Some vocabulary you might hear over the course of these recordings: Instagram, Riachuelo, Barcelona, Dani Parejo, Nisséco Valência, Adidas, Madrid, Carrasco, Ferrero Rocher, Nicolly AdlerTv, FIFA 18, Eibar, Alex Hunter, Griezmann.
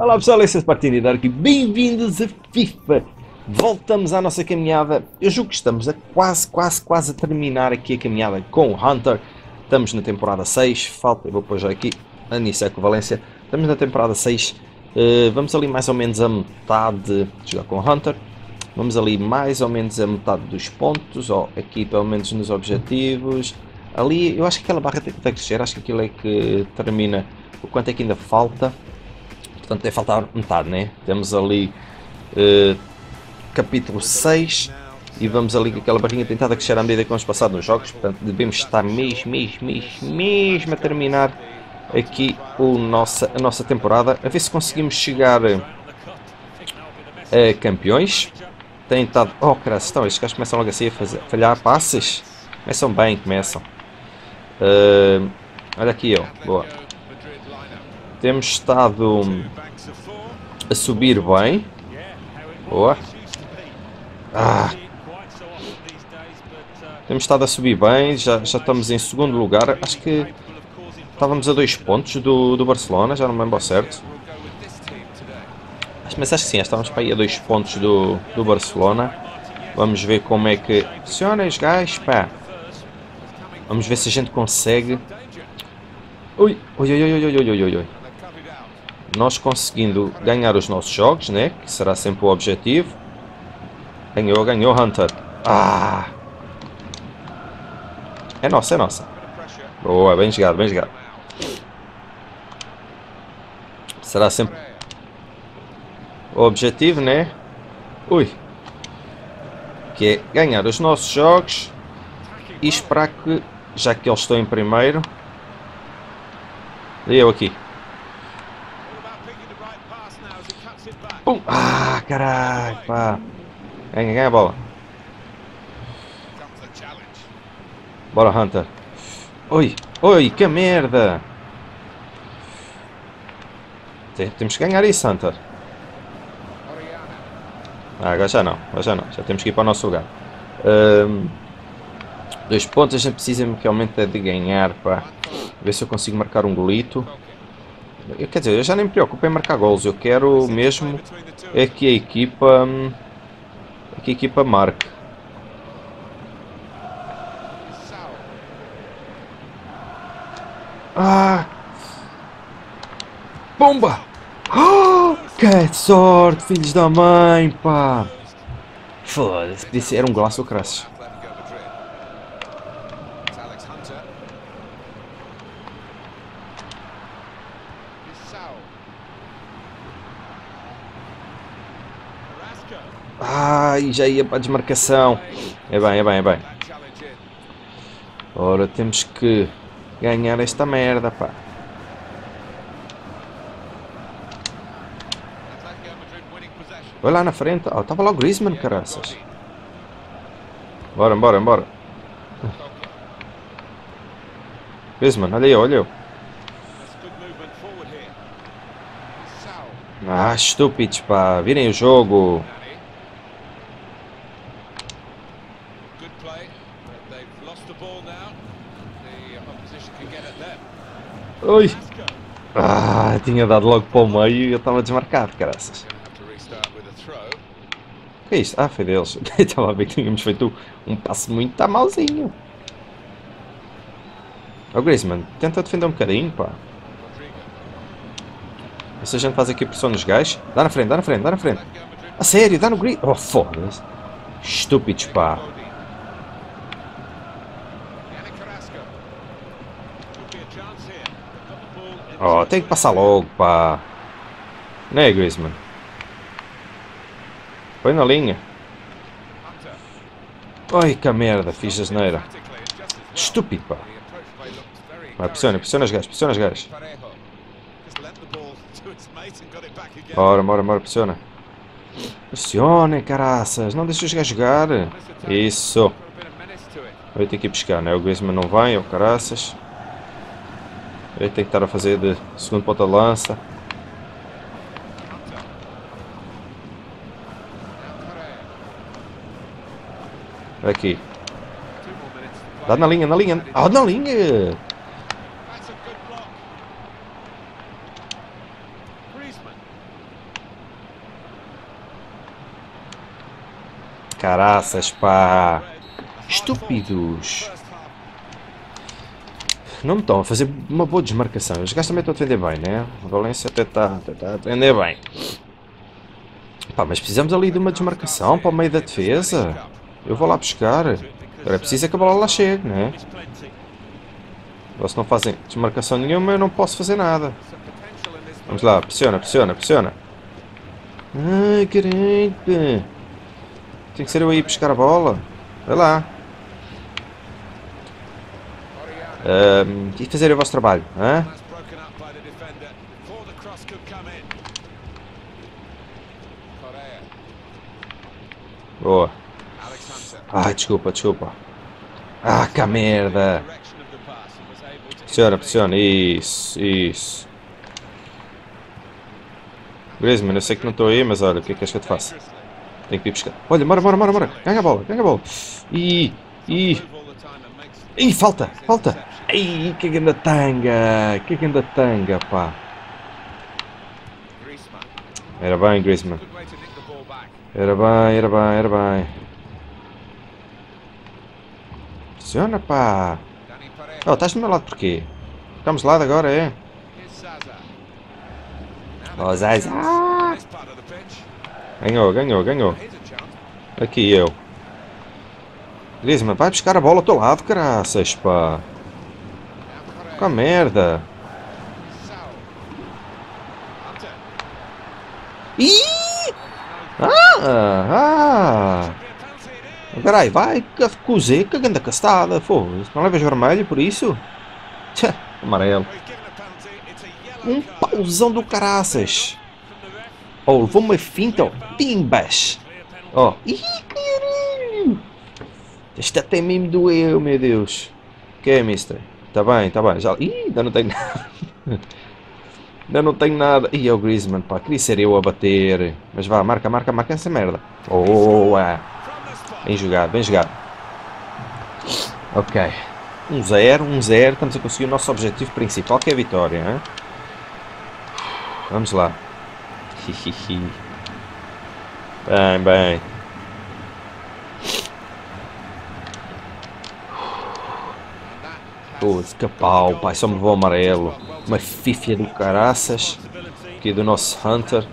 Olá pessoal, Alex Hunter, bem-vindos a FIFA. Voltamos à nossa caminhada. Eu julgo que estamos a quase a terminar aqui a caminhada com o Hunter. Estamos na temporada 6, falta, eu vou pôr já aqui, a Nisséco Valência. Estamos na temporada 6, vamos ali mais ou menos a metade, jogar com o Hunter. Vamos ali mais ou menos a metade dos pontos, ou aqui pelo menos nos objetivos. Ali, eu acho que aquela barra tem que crescer, acho que aquilo é que termina o quanto é que ainda falta. Portanto, deve faltar metade, né? Temos ali capítulo 6 e vamos ali com aquela barrinha tentada crescer à medida que vamos passar nos jogos. Portanto, devemos estar mesmo a terminar aqui a nossa temporada. A ver se conseguimos chegar a campeões. Tem estado... Oh, caras, estão, estes caras começam logo assim a falhar passes. Começam bem, começam. Olha aqui, ó. Boa. Temos estado a subir bem. Boa. Ah. Temos estado a subir bem. Já estamos em segundo lugar. Acho que estávamos a 2 pontos do Barcelona. Já não me lembro certo. Mas acho que sim. Estávamos para aí a 2 pontos do Barcelona. Vamos ver como é que funciona os gajos, pá. Vamos ver se a gente consegue. Ui, ui, ui, ui, ui, ui, ui, ui. Nós conseguindo ganhar os nossos jogos, né? Que será sempre o objetivo. Ganhou, ganhou, Hunter. Ah! É nossa, é nossa. Boa, bem jogado, bem jogado. Será sempre o objetivo, né? Ui! Que é ganhar os nossos jogos e esperar que, já que eles estão em primeiro. E eu aqui. Pum. Ah, caralho, pá. Ganha a bola. Bora, Hunter. Oi, oi, que merda. Temos que ganhar isso, Hunter. Ah, agora já não, já temos que ir para o nosso lugar. 2 pontos, a gente precisa realmente de ganhar, pá. Ver se eu consigo marcar um golito. Eu, quer dizer, eu já nem me preocupo em marcar gols. Eu quero mesmo é que a equipa marque. Ah! Bomba! Oh, que sorte, filhos da mãe, pá! Foda-se, era um golaço, crasso. Ai, já ia para a desmarcação. É bem, é bem, é bem. Ora, temos que ganhar esta merda, pá. Vai lá na frente. Oh, estava lá o Griezmann, caraças. Bora, bora, bora. Griezmann, olha aí, olha. Ah, estúpidos, pá. Virem o jogo. Oi! Ah, tinha dado logo para o meio e eu estava desmarcado, caraças. O que é isto? Ah, foi deles. Estava a ver que tínhamos feito um passo muito malzinho. Oh, Griezmann, tenta defender um bocadinho, pá. Se a gente faz aqui pressão nos gajos. Dá na frente, dá na frente, dá na frente. A sério, dá no Griezmann. Oh, foda-se. Estúpidos, pá. Oh, tem que passar logo, pá. Não é, Griezmann? Põe na linha. Ai, que merda, fiz a asneira. Estúpido, pá. Vai, pressiona, pressiona os gajos, pressiona os gajos. Bora, bora, bora, pressiona. Pressiona, caraças. Não deixa os gajos jogar. Isso. Eu tenho que ir buscar, né? O Griezmann não vai, é o caraças. Eu tenho que estar a fazer de segundo ponta de lança. Aqui. Dá na linha, na linha. Ah, na linha! Caraças, pá. Estúpidos. Não me estão a fazer uma boa desmarcação. Os gajos também estão a defender bem, né? O Valência até está a defender bem. Pá, mas precisamos ali de uma desmarcação para o meio da defesa. Eu vou lá buscar. Agora é preciso que a bola lá chegue, né? Ou se não fazem desmarcação nenhuma, eu não posso fazer nada. Vamos lá, pressiona, pressiona, pressiona. Ai, caramba. Tem que ser eu aí buscar a bola. Vai lá. E fazer o vosso trabalho, hã? Boa. Ai, desculpa, desculpa. Ah, que merda. Pressiona, pressiona. Isso, isso. Griezmann, eu sei que não estou aí, mas olha, o que é que eu te faço? Tenho que ir buscar. Olha, bora, bora, bora, bora. Ganha a bola, ganha a bola. Ih, falta, falta. Ai, que grande tanga. Que grande tanga, pá. Era bem, Griezmann. Era bem, era bem, era bem. Pressiona, pá. Oh, estás do meu lado porquê? Ficamos de lado agora, é? Oh, Zaza. Ganhou, ganhou, ganhou. Aqui eu. Griezmann, vai buscar a bola ao teu lado, caraças, pá. Que merda. Ih! Peraí, vai, cozer, que grande castada, foda-se. Não levas vermelho por isso? Tchá, amarelo. Um pauzão do caraças. Oh, levou uma finta, ó. Timbas. Ó. Ih, caralho. Isto até mesmo doeu, meu Deus. Que é, mister? Tá bem, tá bem. Já... Ih, ainda não tenho nada. Ainda não tenho nada. Ih, é o Griezmann, pá. Queria ser eu a bater. Mas vá, marca, marca, marca essa merda. Oh, ah. Bem jogado, bem jogado. Ok. 1-0, 1-0. Estamos a conseguir o nosso objetivo principal, que é a vitória, hein? Vamos lá. Bem, bem. Pô, que pau, pai. Só me levou amarelo. Uma fifia do caraças. Aqui do nosso Hunter.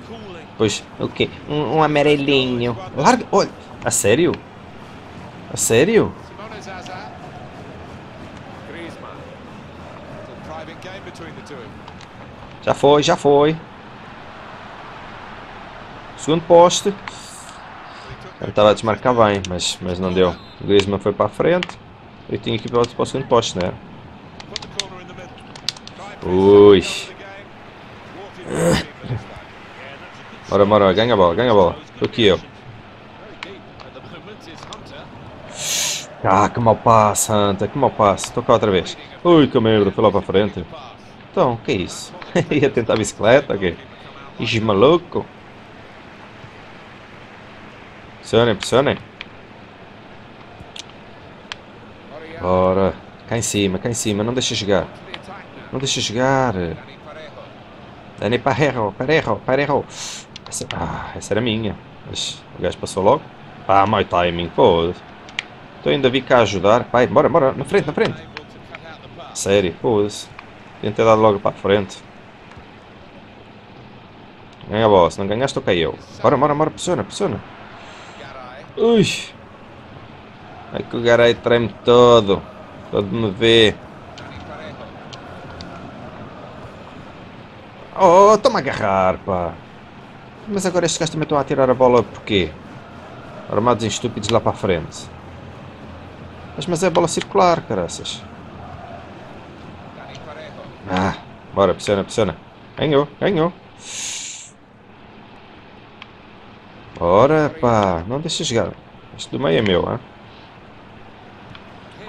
Pois, o okay, quê? Um amarelinho. Larga. Olha. A sério? A sério? Já foi, já foi. Segundo poste. Eu estava a desmarcar bem, mas não deu. O Griezmann foi para a frente. Eu tinha que ir para o segundo poste, não é? Ui. Bora, bora, ganha a bola, ganha a bola. Estou aqui eu. Ah, que mal passa, Hunter, que mal passa. Estou cá outra vez. Ui, que merda, foi lá para a frente. Então, o que é isso? Ia tentar a bicicleta, ok? Ixi, maluco. Pressionem, pressionem. Bora. Cá em cima, cá em cima. Não deixa jogar. Não deixa jogar. Dani Parejo, Parejo, Parejo. Essa era minha. Mas o gajo passou logo. Ah, mau timing, foda-se. Estou ainda vi cá ajudar. Pai, bora, bora. Na frente, na frente. Sério, foda-se. Tinha ter dado logo para a frente. Ganha a bola, se não ganhaste, ok eu. Bora, bora, bora, pressiona, pressiona. Ui! Ai que o garai treme todo. Todo me vê. Oh, estou-me a agarrar, pá. Mas agora estes gajos também estão a atirar a bola porquê? Armados em estúpidos lá para a frente. Mas é a bola circular, caraças. Ah, bora, pressiona, pressiona. Ganhou, ganhou. Bora, pá. Não deixa jogar. Este do meio é meu, hein?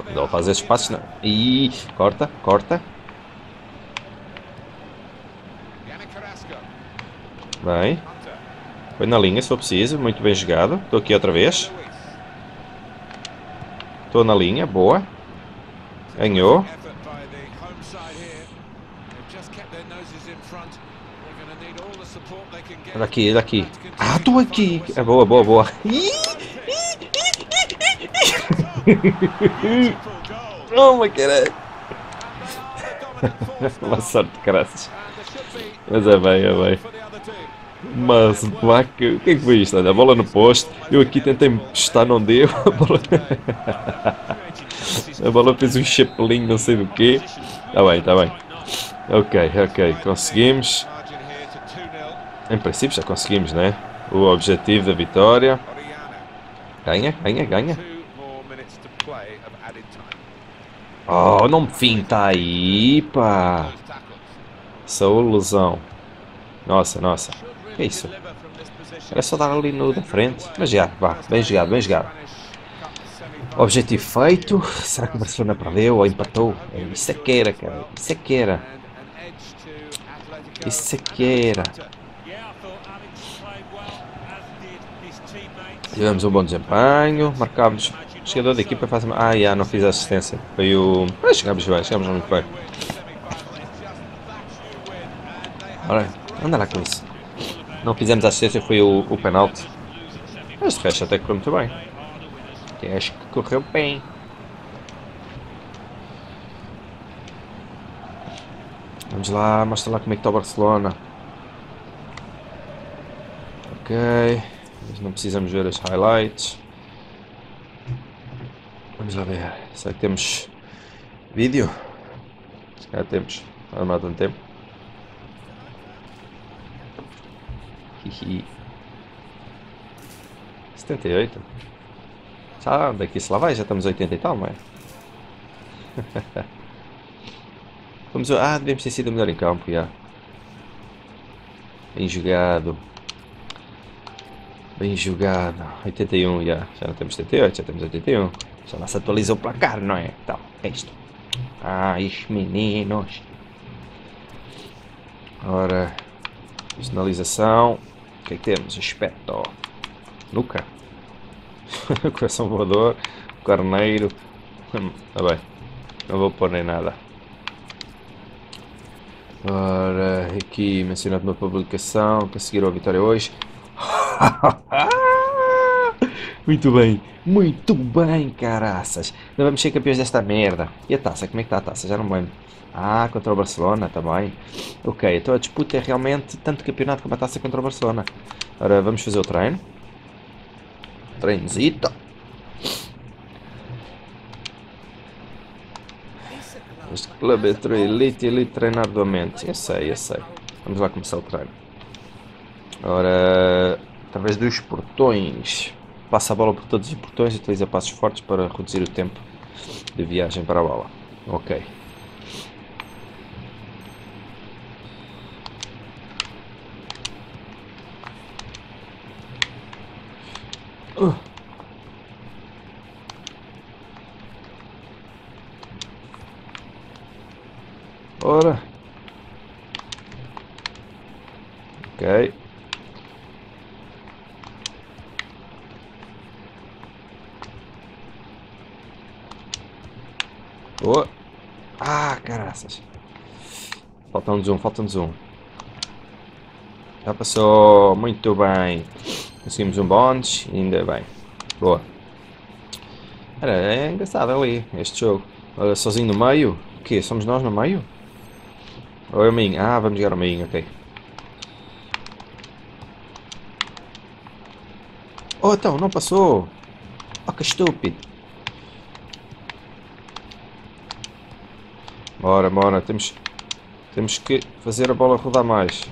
Não vou fazer espaços, não. Ih, corta, corta. Bem. Foi na linha, se for preciso. Muito bem jogado. Estou aqui outra vez. Estou na linha, boa. Ganhou. Olha aqui, olha aqui. Ah, estou aqui. É boa, boa, boa. Não, mas caralho. Uma sorte, graças. Mas é bem, é bem. Mas, o que é que foi isto? Olha, a bola no posto. Eu aqui tentei me postar, não deu. A bola, a bola fez um chapelinho, não sei do quê. Está bem, está bem. Ok, ok, conseguimos. Em princípio já conseguimos, né? O objetivo da vitória. Ganha, ganha, ganha. Oh, não me finta aí, pá. Saúl lesão. Nossa, nossa. Que isso? Era só dar ali no da frente. Mas já, vá. Bem jogado, bem jogado. Objetivo feito. Será que o Barcelona perdeu ou empatou? Isso é que era, cara. Isso é que era. Isso é que era. Tivemos um bom desempenho. Marcámos. O jogador da equipa faz... Ah, já, não fiz a assistência. Foi o... Ah, chegámos bem, chegámos muito bem. Olha, anda lá com isso. Não fizemos a assistência, foi o penalti. Mas de resto até correu muito bem. Eu acho que correu bem. Vamos lá, mostra lá como é que está o Barcelona. Ok. Mas não precisamos ver as highlights. Vamos lá ver, será que temos vídeo? Se calhar temos, não há tanto tempo. Hihi. 78. Sabe onde é que isso lá vai? Já estamos 80 e tal, não é? Vamos a... Ah, devemos ter sido melhor em campo, já. Bem jogado. Bem jogado. 81, já. Já não temos 78, já temos 81. Só não se atualizou o placar, não é? Então, é isto. Ah, isto, meninos. Ora, personalização. O que é que temos? Aspecto. Nuca. Coração voador. Carneiro. Tá bem. Não vou pôr nem nada. Ora, aqui mencionado na publicação. Conseguiram a vitória hoje. Muito bem, caraças. Nós vamos ser campeões desta merda. E a taça? Como é que está a taça? Já não me lembro. Ah, contra o Barcelona também. Ok, então a disputa é realmente tanto campeonato como a taça contra o Barcelona. Ora, vamos fazer o treino. Treinozito. Este clube é elite, elite treinar do aumento. Eu sei, eu sei. Vamos lá começar o treino. Ora, através dos portões... Passa a bola por todos os portões e utiliza passos fortes para reduzir o tempo de viagem para a bola. Ok. Ora. Ok. Oh. Ah, caraças. Falta-nos um. Já passou. Muito bem. Conseguimos um bónus. Ainda bem. Boa. Cara, é engraçado ali este jogo. Olha, sozinho no meio. O quê? Somos nós no meio? Ou é o meio? Ah, vamos jogar o meio, ok. Oh, então, não passou. Oh, que estúpido. Bora, bora, temos que fazer a bola rodar mais.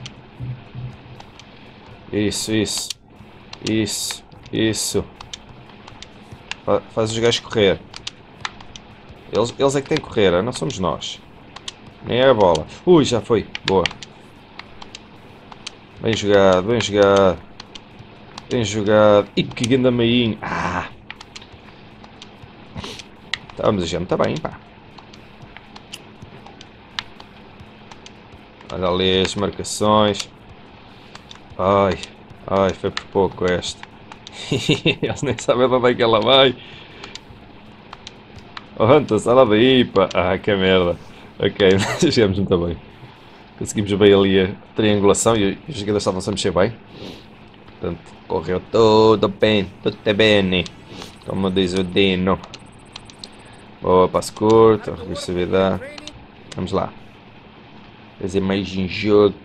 Isso. Faz os gajos correr. Eles é que têm que correr, não somos nós. Nem é a bola. Ui, já foi. Boa. Bem jogado, bem jogado. Bem jogado. E que grande meinho. Ah! Estávamos a gente, tá bem, pá. Olha ali as marcações. Ai, ai, foi por pouco este. Eles nem sabem onde é que ela vai. Oh, Hunter, sai lá daí, pá. Ah, que merda. Ok, nós chegamos muito bem. Conseguimos bem ali a triangulação e os jogadores estavam-se a mexer bem. Portanto, correu tudo bem, como diz o Dino. Boa, passo curto, agressividade. Vamos lá. Fazer mais em jogo.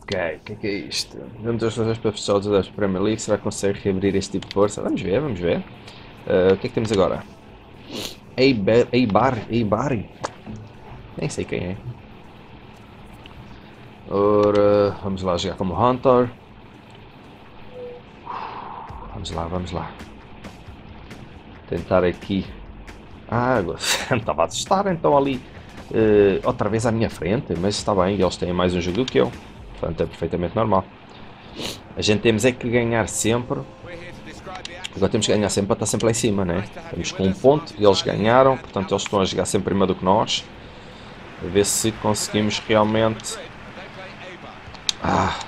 Ok, o que é isto? Dentro das razões para fechar os dados da Premier League, será que consegue reabrir este tipo de força? Vamos ver, vamos ver. O que é que temos agora? Eibar. Nem sei quem é. Ora, vamos lá jogar como Hunter. Vamos lá. Tentar aqui. Ah, agora estava a assustar então ali. Outra vez à minha frente, mas está bem, eles têm mais um jogo do que eu. Portanto, é perfeitamente normal. A gente temos é que ganhar sempre. Agora temos que ganhar sempre para estar sempre lá em cima, né? Estamos com um ponto, eles ganharam, portanto eles estão a jogar sempre primeiro do que nós. A ver se conseguimos realmente... Ah!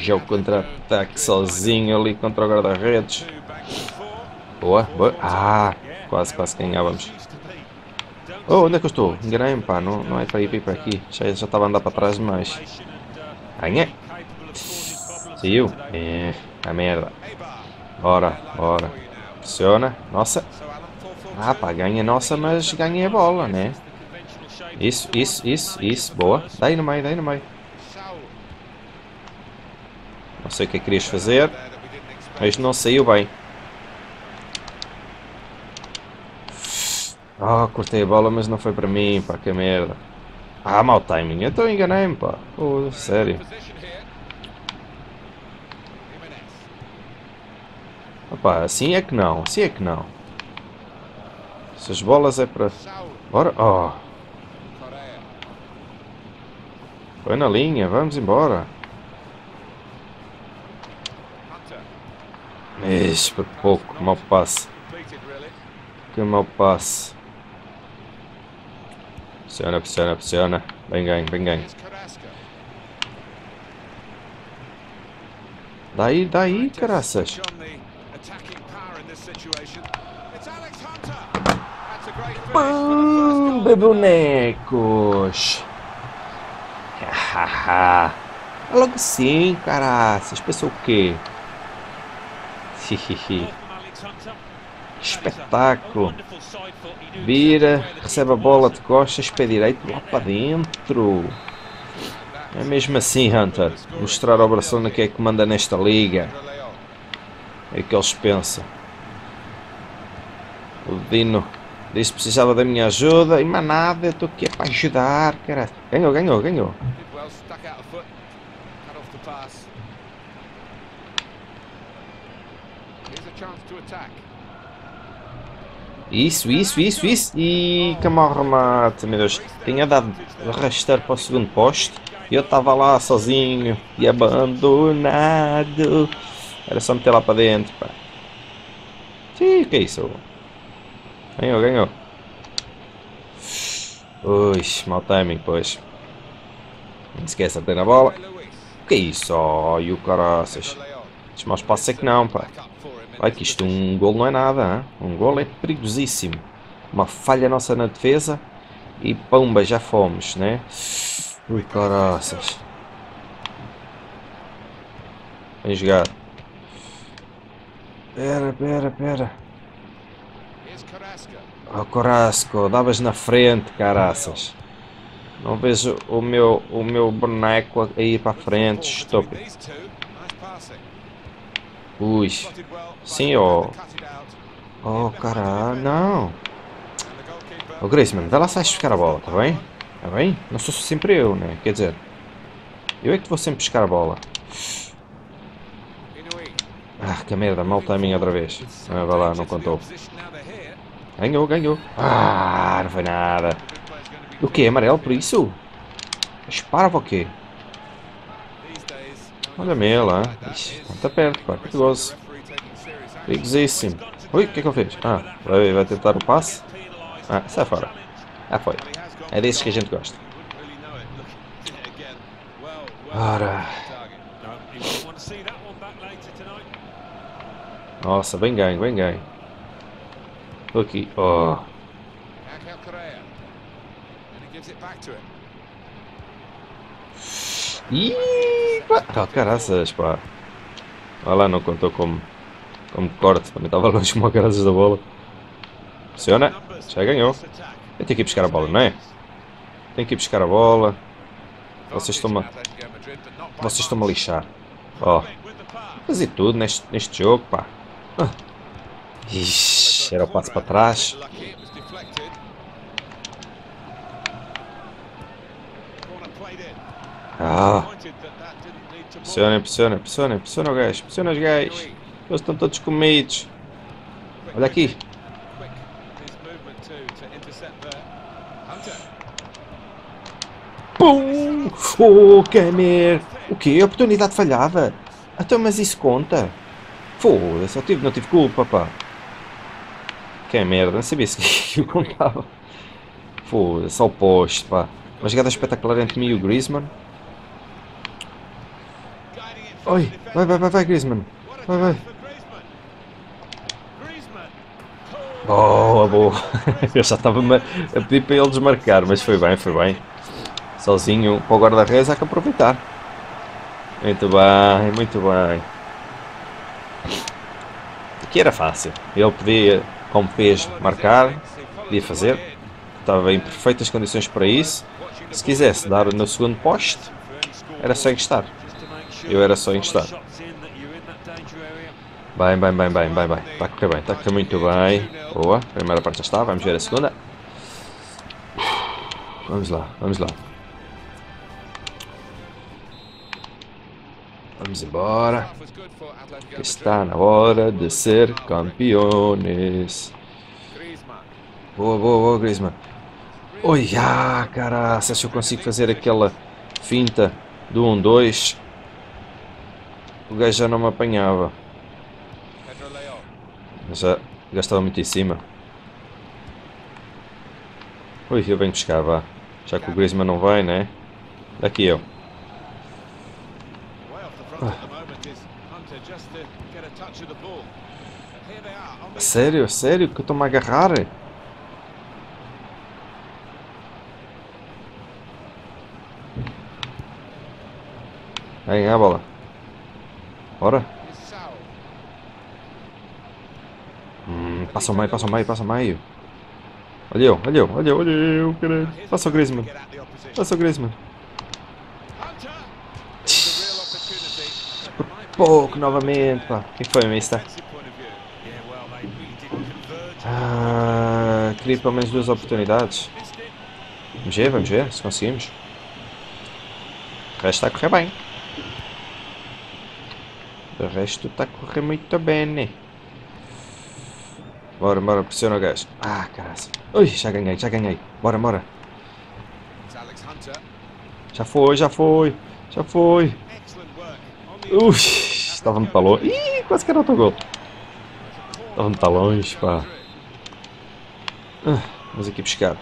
Já o contra-ataque sozinho ali contra o guarda-redes. Boa, boa. Ah! Quase ganhávamos. Oh, onde é que eu estou? Enganei-me, pá. Não é para ir para aqui. Já estava a andar para trás demais. Ganha! Saiu? É, a merda. Ora. Pressiona. Nossa. Ah, pá, ganha nossa, mas ganha a bola, né? Isso. Boa. Dá aí no meio. Não sei o que é que querias fazer, mas não saiu bem. Ah, cortei a bola, mas não foi para mim, pá, que merda. Ah, mau timing, então enganei-me, pá. Oh, sério. Opa, assim é que não. Essas bolas é para... Bora, oh. Foi na linha, vamos embora. Ixi, por pouco, mau passe. Que mau passe. Pressiona. Bem ganho. Daí, caraças. Pumba, bonecos. É logo sim, caraças. Pensou o quê? Que espetáculo. Vira, recebe a bola de costas, pé direito, lá para dentro. É mesmo assim, Hunter. Mostrar ao Barcelona que é que manda nesta liga. É o que eles pensam. O Dino disse que precisava da minha ajuda e mais nada, eu estou aqui para ajudar, cara. Ganhou. Isso. E que mau remate, meu Deus. Tinha dado arrastar para o segundo posto. E eu estava lá sozinho e abandonado. Era só meter lá para dentro, pá. Ih, que é isso? Ganhou. Ui, mau timing, pois. Não esquece de ter a bola. Que é isso? E o caraças. Os maus passos é que não, pá. Olha que isto, um gol não é nada, hein? Um gol é perigosíssimo. Uma falha nossa na defesa e pumba, já fomos, né? Ui, caraças. Bem jogado. Pera. Oh, Carrasco, davas na frente, caraças. Não vejo o meu boneco a ir para a frente, estúpido. Ui, sim, ó. Oh, caralho, não. O Griezmann, dá lá, sai buscar a bola, tá bem? Não sou sempre eu, né? Quer dizer, eu é que vou sempre buscar a bola. Ah, que merda, mal timing outra vez. Ah, vai lá, não contou. Ganhou. Ah, não foi nada. O que? Amarelo por isso? Esparva o quê? Olha a mela, está perto, pá, perigoso. Perigosíssimo. Ui, o que é que eu fiz? Ah, vai tentar o passe. Ah, sai fora. Ah, foi. É desses que a gente gosta. Ora. Nossa, bem ganho. Estou aqui, ó. Oh. Ih, oh, caraças, pá. Olha lá, não contou como corte. Também estava longe como a caraças da bola. Pressiona. Já ganhou. Eu tenho que ir buscar a bola, não é? Tenho que ir buscar a bola. Vocês estão-me a lixar. Ó. Fazer tudo neste jogo, pá. Ixi, era o passo para trás. Ah. Pressiona o gajo, pressiona os gajos. Eles estão todos comidos. Olha aqui. Pum! Oh, Gamer! O quê? Oportunidade falhada? Então, mas isso conta? Foda-se, não tive culpa, pá. Que merda, não sabia se eu contava. Foda-se, ao poste, pá. Uma jogada espetacular entre mim e o Griezmann. Oi, vai Griezmann. Vai. Boa. Eu já estava a pedir para ele desmarcar, mas foi bem. Sozinho para o guarda-redes há que aproveitar. Muito bem. Aqui era fácil. Ele podia, como fez, marcar. Podia fazer. Estava em perfeitas condições para isso. Se quisesse dar no segundo poste, era só encostar. Bem. Está a correr muito bem. Boa. A primeira parte já está. Vamos ver a segunda. Vamos lá. Vamos embora. Está na hora de ser campeões. Boa, Griezmann. Oi, caraca, se eu consigo fazer aquela finta do 1-2, o gajo já não me apanhava. Já estava muito em cima. Ui, eu venho buscar, vá. Já que o Griezmann não vai, né? Daqui eu. Sério que eu estou-me a agarrar? Vem, a bola. Bora. Passa o meio. Olha eu, caralho. Passa o Griezmann. Por pouco, novamente, pá. Quem foi, mister? Queria pelo menos duas oportunidades. Vamos ver se conseguimos. O resto está a correr bem. O resto está a correr muito bem, né? Bora, pressiona o gajo. Caralho. Ui, já ganhei. Bora. Já foi. Ui, estava muito para longe. Ih, quase que era autogol. Estava muito para longe, pá. Vamos aqui buscar.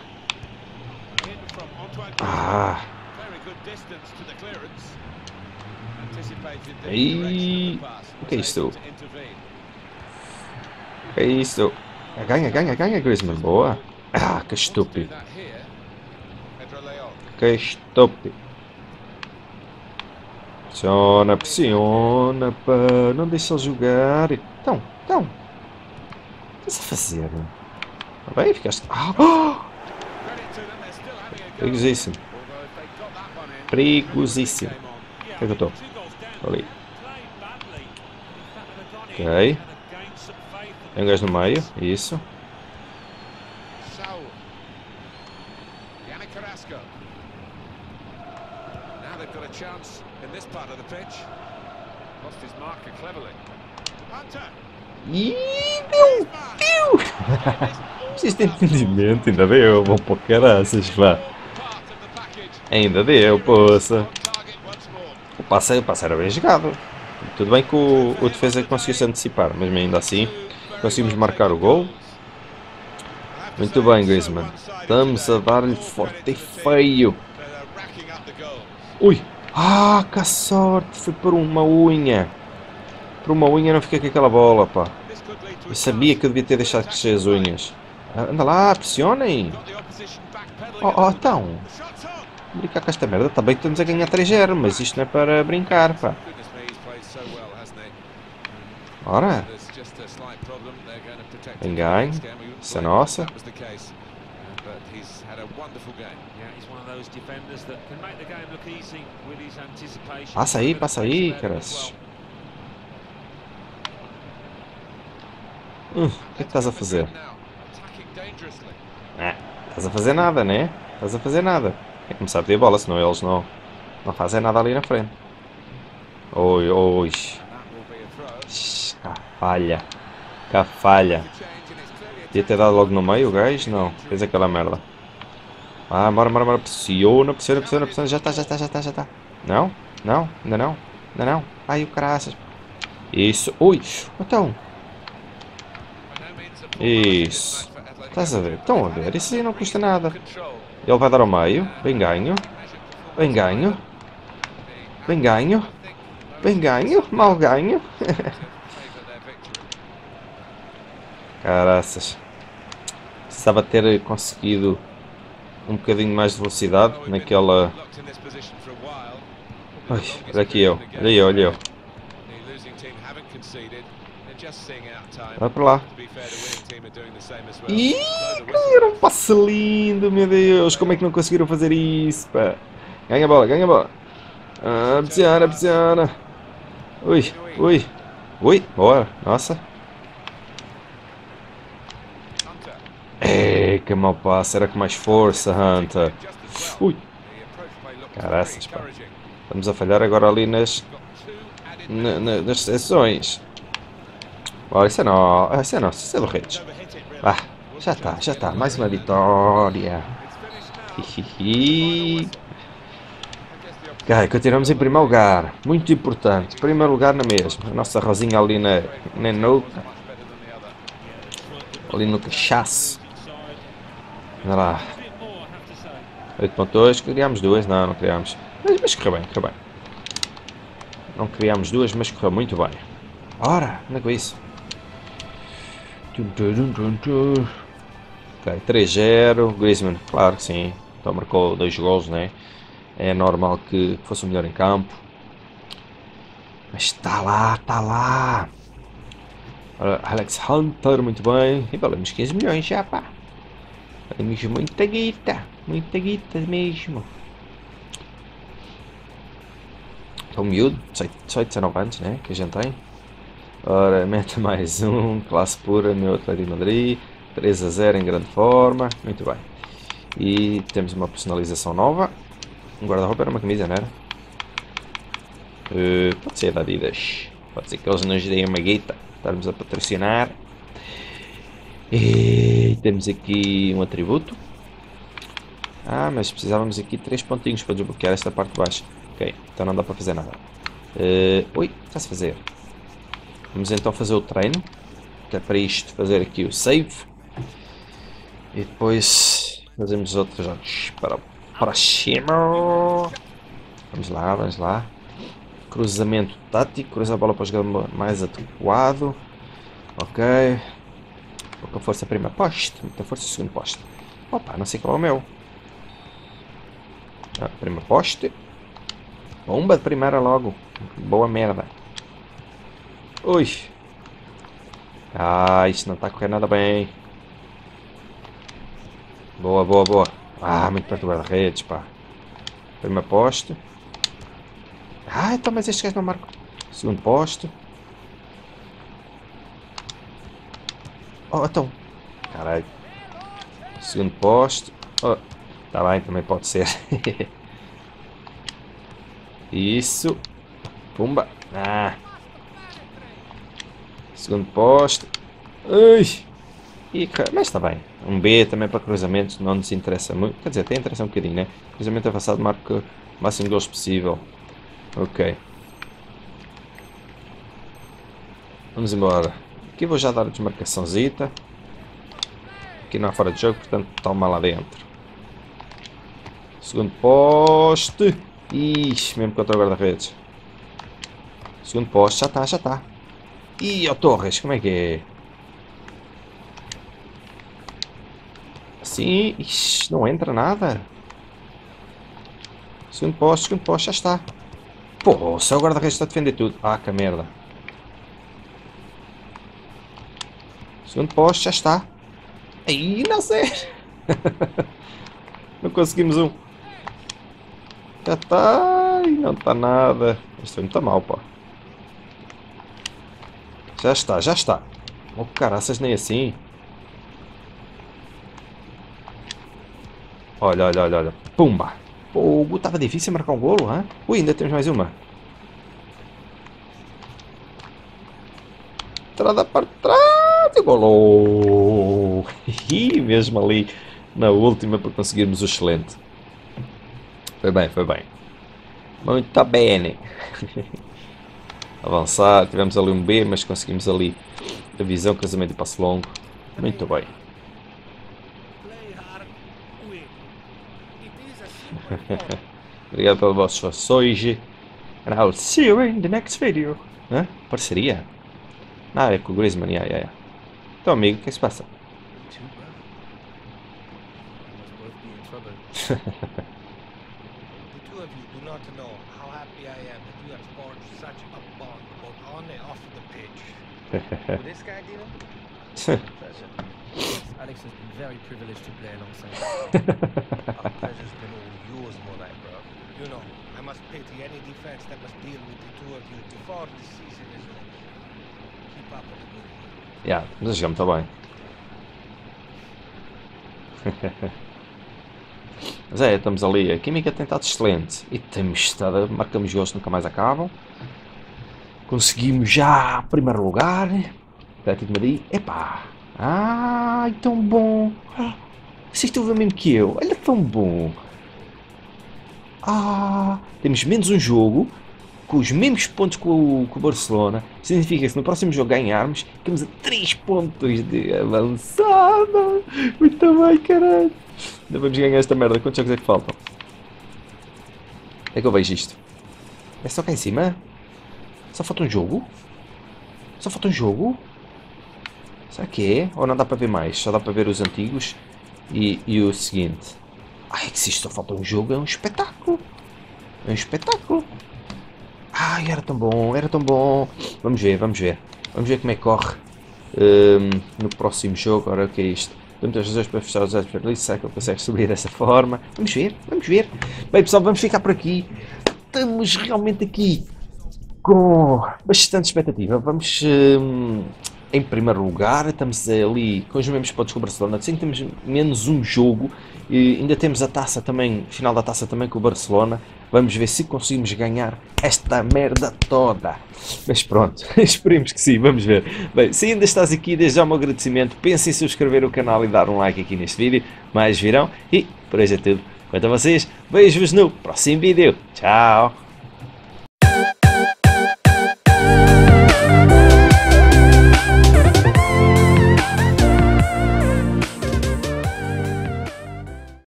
E... o que é isto? Ganha, Griezmann. Boa. Que estúpido. Pressiona, pá. Não deixa ele jogar. Então. O que estás a fazer? Está bem, ficaste... Perigosíssimo. O que é que eu estou? Ali. Ok. Tem um gajo no meio, isso. Ih, meu Deus! Vocês têm entendimento, ainda deu, vão para o caraças, vá. Ainda deu, poça. O passe era bem jogado. Tudo bem que o defesa conseguiu-se antecipar, mas ainda assim conseguimos marcar o gol. Muito bem, Griezmann. Estamos a dar-lhe forte e feio. Ui! Que sorte! Foi por uma unha. Por uma unha não fiquei com aquela bola, pá. Eu sabia que eu devia ter deixado crescer as unhas. Anda lá, pressionem! Então! Brincar com esta merda. Está bem que estamos a ganhar 3-0, mas isto não é para brincar, pá. Ora! Engain. Isso é nossa. Passa aí, Carrasco. O que estás a fazer? Estás a fazer nada, né? Estás a fazer nada. Tem que começar a pedir bola, senão eles não fazem nada ali na frente. Oi. Cá falha. Podia ter dado logo no meio o gajo? Não, fez aquela merda. Ah, bora. Pressiona. Já está. Não. Ai, o caraças. Isso. Ui, então. Isso. Estás a ver? Estão a ver? Isso aí não custa nada. Ele vai dar ao meio. Bem ganho. Mal ganho. Caraças. Precisava ter conseguido um bocadinho mais de velocidade naquela... Ai, olha eu. Vai para lá. Ih, era um passe lindo, meu Deus. Como é que não conseguiram fazer isso, pá? Ganha a bola. Pressiona. Ui, bora. Nossa. Que mau passo. Era com mais força, Hunter. Ui. Caraças, pá. Estamos a falhar agora ali nas sessões. Bora, isso é nosso. Isso é do Redes. Ah, já está. Mais uma vitória. Cara, continuamos em primeiro lugar. Muito importante. Primeiro lugar na mesma. A nossa rosinha ali na nuca. Ali no cachaço. Olha lá. 8.2. Criámos duas. Não criámos. Mas correu bem. Não criámos duas, mas correu muito bem. Ora, onde é que é isso? Ok, 3-0. Griezmann, claro que sim. Então marcou 2 gols, né? É normal que fosse o melhor em campo. Mas está lá. Ora, Alex Hunter, muito bem. E valemos 15 milhões já, pá. Temos muita guita mesmo. Tão miúdo, só 19 anos, né? Que a gente tem. Ora, mete mais um, classe pura no Atlético de Madrid, 3-0 em grande forma, muito bem. E temos uma personalização nova, um guarda-roupa era uma camisa, não era? Pode ser da Adidas, pode ser que eles nos deem uma guita, estarmos a patrocinar. E temos aqui um atributo. Ah, mas precisávamos aqui 3 pontinhos para desbloquear esta parte de baixo. Ok, então não dá para fazer nada. Ui, está-se a fazer. Vamos então fazer o treino, que é para isto, fazer aqui o save. E depois fazemos outros jogos para cima. Vamos lá. Cruzamento tático, cruzar a bola para o jogador mais adequado. Ok. Pouca força primeiro poste, muita força segundo poste. Opa, não sei qual é o meu. Primeiro poste. Bomba de primeira logo. Boa merda. Ui. Ah, isso não está a correr nada bem. Boa. Ah, muito perto do guarda-redes, pá. Primeiro posto. Ah, então, mas este gajo não marca. Segundo posto. Oh, então. Caralho. Segundo posto. Oh, tá bem, também pode ser. Isso. Pumba. Ah. Segundo posto. Ui. Mas está bem. Um B também para cruzamentos não nos interessa muito. Quer dizer, até interessa um bocadinho, né? Cruzamento avançado marca o máximo de gols possível. Ok. Vamos embora. Aqui vou já dar a desmarcaçãozita. Aqui não há fora de jogo, portanto toma lá dentro. Segundo poste. Ixi, mesmo contra o guarda-redes. Segundo poste, já está. Ih, ó Torres, como é que é? Assim, ixi, não entra nada. Segundo posto, já está. Pô, só o guarda-redes está a defender tudo. Ah, que merda. Segundo posto, já está. Aí, não sei. Não conseguimos um. Já está. E não está nada. Isto é muito mal, pá. Já está, já está. Oh, caraças, nem assim. Olha, olha, olha, olha. Pumba. Pô, estava difícil marcar um golo, hein? Ui, ainda temos mais uma. Entrada para trás e golo. E mesmo ali na última para conseguirmos o excelente. Foi bem, foi bem. Muito bem. Avançar, tivemos ali um B, mas conseguimos ali a visão, cruzamento e passo longo. Muito bem. Obrigado pelo vosso hoje. And I'll see you in the next video. Hã? Parceria? Ah, é com o Griezmann, yeah, yeah. Então, amigo, o que se passa? Alex has been very privileged to play alongside you. Our pleasure's been all yours, more like, bro. You know, I must pity any defense that must deal with the two of you before the season is over. Keep up with the good work. Yeah, mas jogamos também. Mas é, estamos ali. A química tem estado excelente. E temos estado. Marcamos gols, nunca mais acabam. Conseguimos já primeiro lugar. Atlético de Madrid. Epá! Ai, tão bom! Vocês estão a ver mesmo que eu? Olha, tão bom! Ah, temos menos um jogo, com os mesmos pontos que o Barcelona. Significa que se no próximo jogo ganharmos, temos a 3 pontos de avançada! Muito bem, caralho! Ainda vamos ganhar esta merda. Quantos jogos é que faltam? É que eu vejo isto. É só cá em cima? Só falta um jogo? Só falta um jogo? Será que é? Ou não dá para ver mais? Só dá para ver os antigos e o seguinte. Ai, que se isto só falta um jogo, é um espetáculo. É um espetáculo. Ai, era tão bom, era tão bom. Vamos ver, vamos ver. Vamos ver como é que corre no próximo jogo. Ora, o que é isto? Tem muitas razões para fechar os olhos para ali. Será que ele consegue subir dessa forma? Vamos ver, vamos ver. Bem, pessoal, vamos ficar por aqui. Estamos realmente aqui com bastante expectativa. Vamos... Em primeiro lugar, estamos ali com os mesmos pontos com o Barcelona, assim que temos menos um jogo, e ainda temos a taça também, final da taça também com o Barcelona. Vamos ver se conseguimos ganhar esta merda toda. Mas pronto, esperemos que sim, vamos ver. Bem, se ainda estás aqui, desde já um agradecimento, pensa em subscrever o canal e dar um like aqui neste vídeo, mais virão, e por hoje é tudo. Quanto a vocês, vejo-vos no próximo vídeo, tchau!